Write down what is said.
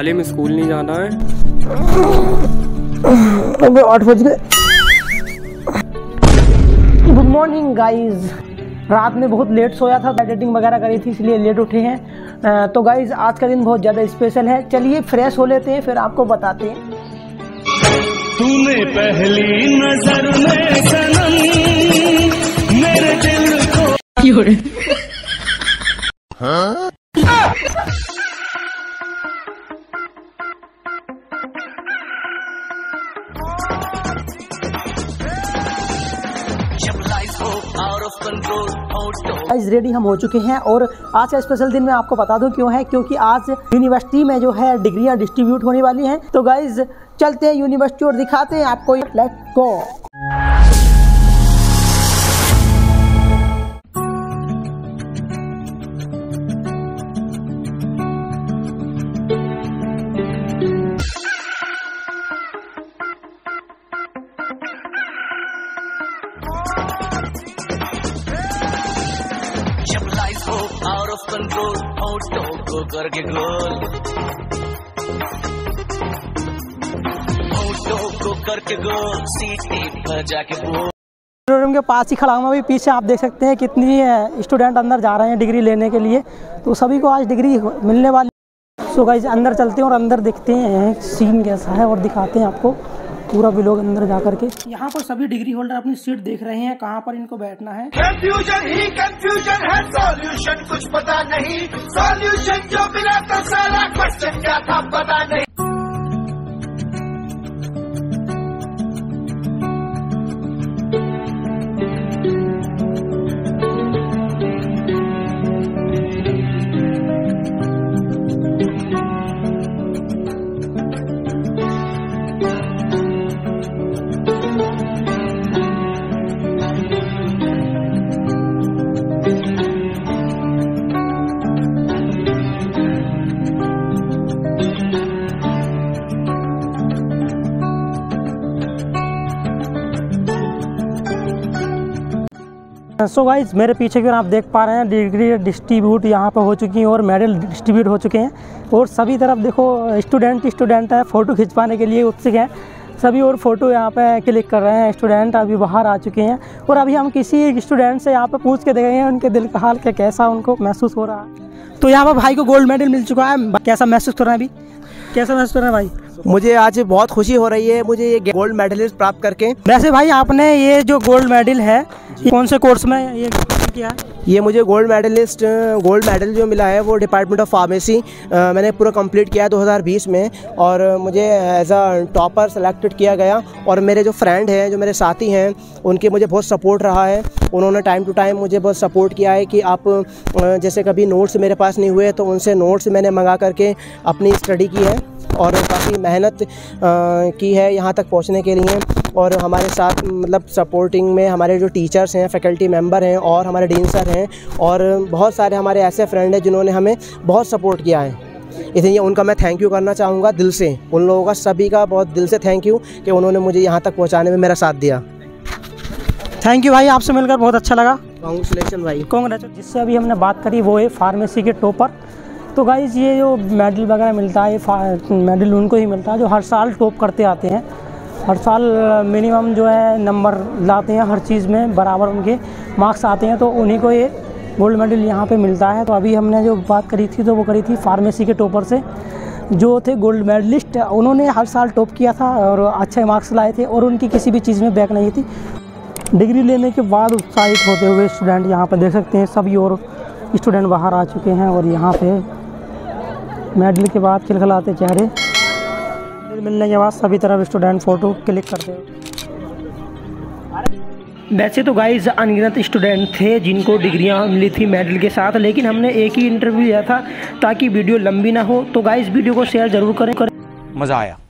हाल ही में स्कूल नहीं जाना है। अबे 8 बज गए। Good morning guys. रात में बहुत लेट सोया था, एडिटिंग वगैरह करी थी इसलिए लेट उठे हैं। तो गाइज आज का दिन बहुत ज़्यादा स्पेशल है, चलिए फ्रेश हो लेते हैं फिर आपको बताते हैं। तूने पहली नजर में सनम मेरे दिल को हाँ? गाइस रेडी हम हो चुके हैं और आज का स्पेशल दिन मैं आपको बता दूं क्यों है, क्योंकि आज यूनिवर्सिटी में जो है डिग्रियां डिस्ट्रीब्यूट होने वाली हैं। तो गाइस चलते हैं यूनिवर्सिटी और दिखाते हैं आपको। Let's go. Out of control, auto go करके ग्रोल, auto go करके ग्रोल, सीटी पर जाके बोल। रूम के पास ही खड़ा हूँ अभी, पीछे आप देख सकते हैं कितनी स्टूडेंट अंदर जा रहे हैं डिग्री लेने के लिए। तो सभी को आज डिग्री मिलने वाली। सो गाइस अंदर चलते हैं और अंदर देखते हैं सीन कैसा है और दिखाते हैं आपको पूरा व्लॉग अंदर जा करके। यहाँ पर सभी डिग्री होल्डर अपनी सीट देख रहे हैं कहाँ पर इनको बैठना है। कंफ्यूजन ही कंफ्यूजन है, सॉल्यूशन कुछ पता नहीं, सॉल्यूशन जो मिला था सारा क्वेश्चन क्या था पता नहीं। सो गाइज मेरे पीछे फिर आप देख पा रहे हैं डिग्री डिस्ट्रीब्यूट यहाँ पर हो चुकी हैं और मेडल डिस्ट्रीब्यूट हो चुके हैं। और सभी तरफ देखो स्टूडेंट है, फ़ोटो खिंचवाने के लिए उत्सुक हैं सभी और फ़ोटो यहाँ पे क्लिक कर रहे हैं। स्टूडेंट अभी बाहर आ चुके हैं और अभी हम किसी स्टूडेंट से यहाँ पर पूछ के देखेंगे उनके दिल का हाल क्या कैसा उनको महसूस हो रहा है। तो यहाँ पर भाई को गोल्ड मेडल मिल चुका है, कैसा महसूस हो रहा है अभी, कैसा महसूस हो रहा है भाई? मुझे आज बहुत खुशी हो रही है मुझे ये गोल्ड मेडल प्राप्त करके। वैसे भाई आपने ये जो गोल्ड मेडल है कौन से कोर्स में ये किया? ये मुझे गोल्ड मेडल जो मिला है वो डिपार्टमेंट ऑफ फार्मेसी मैंने पूरा कंप्लीट किया 2020 में और मुझे एज अ टॉपर सेलेक्टेड किया गया। और मेरे जो फ्रेंड हैं, जो मेरे साथी हैं, उनके मुझे बहुत सपोर्ट रहा है। उन्होंने टाइम टू टाइम मुझे बहुत सपोर्ट किया है कि आप जैसे कभी नोट्स मेरे पास नहीं हुए तो उनसे नोट्स मैंने मंगा करके अपनी स्टडी की है और काफ़ी मेहनत की है यहाँ तक पहुँचने के लिए। और हमारे साथ मतलब सपोर्टिंग में हमारे जो टीचर्स हैं, फैकल्टी मेंबर हैं और हमारे डीन सर हैं और बहुत सारे हमारे ऐसे फ्रेंड हैं जिन्होंने हमें बहुत सपोर्ट किया है। इसलिए उनका मैं थैंक यू करना चाहूँगा दिल से, उन लोगों का सभी का बहुत दिल से थैंक यू कि उन्होंने मुझे यहाँ तक पहुँचाने में मेरा साथ दिया। थैंक यू भाई, आपसे मिलकर बहुत अच्छा लगा। कांग्रेचुलेशन भाई, कांग्रेचुलेशन। जिससे अभी हमने बात करी वो है फार्मेसी के टॉपर। तो गाइज़ ये जो मेडल वगैरह मिलता है ये मेडल उनको ही मिलता है जो हर साल टॉप करते आते हैं, हर साल मिनिमम जो है नंबर लाते हैं, हर चीज़ में बराबर उनके मार्क्स आते हैं, तो उन्हीं को ये गोल्ड मेडल यहाँ पे मिलता है। तो अभी हमने जो बात करी थी तो वो करी थी फार्मेसी के टॉपर से जो थे गोल्ड मेडलिस्ट, उन्होंने हर साल टॉप किया था और अच्छे मार्क्स लाए थे और उनकी किसी भी चीज़ में बैक नहीं थी। डिग्री लेने के बाद उत्साहित होते हुए स्टूडेंट यहाँ पर देख सकते हैं सभी और स्टूडेंट बाहर आ चुके हैं और यहाँ पर मेडल के बाद खिलखिलाते चेहरे मिलने के बाद सभी तरफ स्टूडेंट फ़ोटो क्लिक करते हैं। वैसे तो गाइज अनगिनत स्टूडेंट थे जिनको डिग्रियां मिली थी मेडल के साथ, लेकिन हमने एक ही इंटरव्यू लिया था ताकि वीडियो लंबी ना हो। तो गाइज वीडियो को शेयर ज़रूर करें। मज़ा आया।